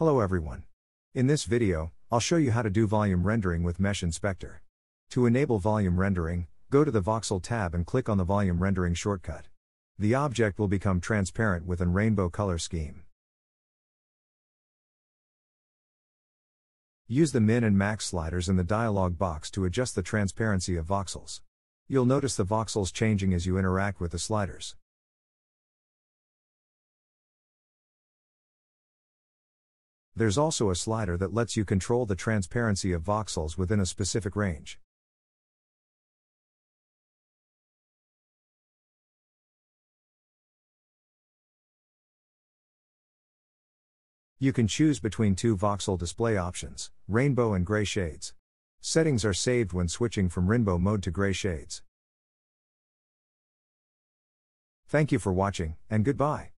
Hello everyone. In this video, I'll show you how to do volume rendering with Mesh Inspector. To enable volume rendering, go to the voxel tab and click on the volume rendering shortcut. The object will become transparent with a rainbow color scheme. Use the min and max sliders in the dialog box to adjust the transparency of voxels. You'll notice the voxels changing as you interact with the sliders. There's also a slider that lets you control the transparency of voxels within a specific range. You can choose between two voxel display options, rainbow and gray shades. Settings are saved when switching from rainbow mode to gray shades. Thank you for watching, and goodbye.